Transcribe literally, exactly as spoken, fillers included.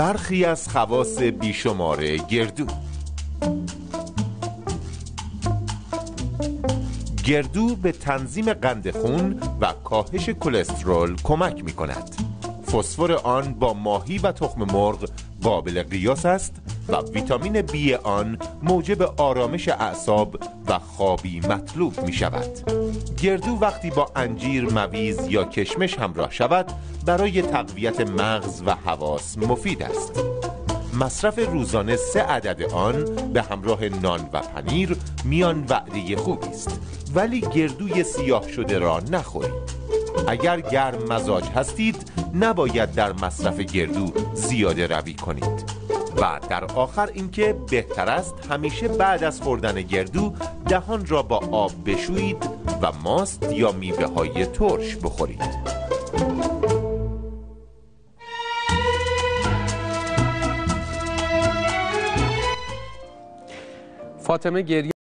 برخی از خواص بیشمار گردو. گردو به تنظیم قند خون و کاهش کلسترول کمک می کند. فسفر آن با ماهی و تخم مرغ قابل قیاس است و ویتامین بی آن موجب آرامش اعصاب و خوابی مطلوب می شود. گردو وقتی با انجیر، مویز یا کشمش همراه شود برای تقویت مغز و حواس مفید است. مصرف روزانه سه عدد آن به همراه نان و پنیر میان وعده خوبی است، ولی گردوی سیاه شده را نخورید. اگر گرم مزاج هستید نباید در مصرف گردو زیاده روی کنید. و در آخر اینکه بهتر است همیشه بعد از خوردن گردو دهان را با آب بشویید و ماست یا میوه های ترش بخورید. فاطمه گرگی